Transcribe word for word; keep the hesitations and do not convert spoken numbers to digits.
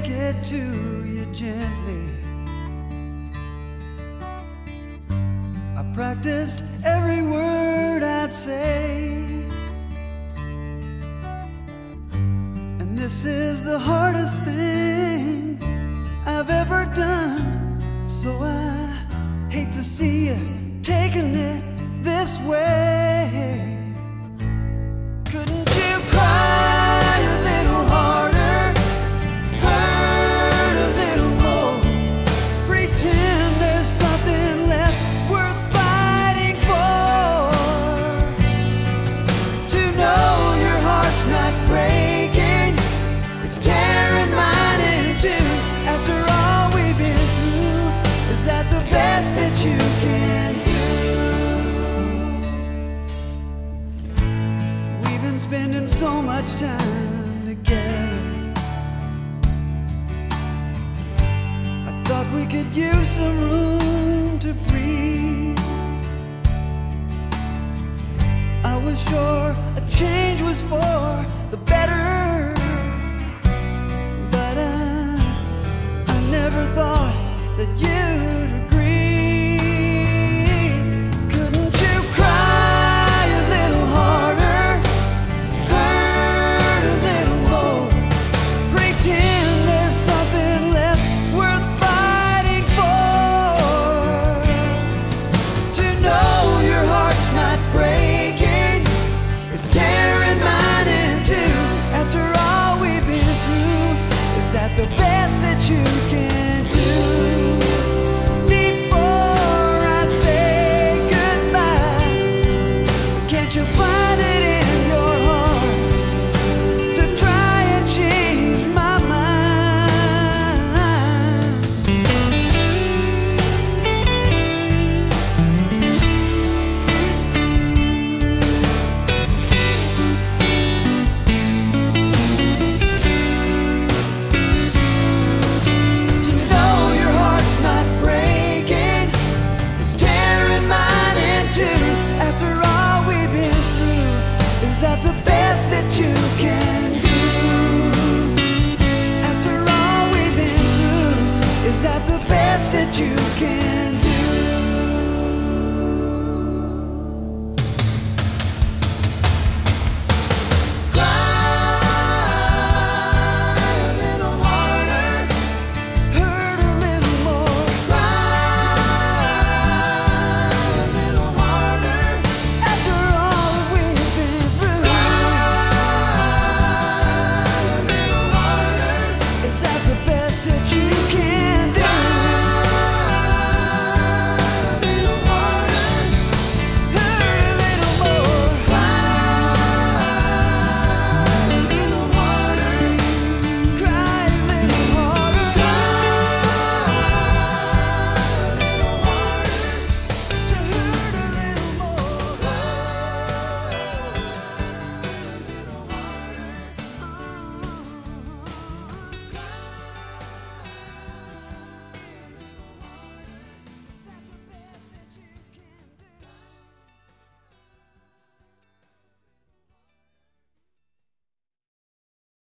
take it to you gently. I practiced every word I'd say, and this is the hardest thing I've ever done. So I hate to see you taking it this way. Couldn't you cry? So much time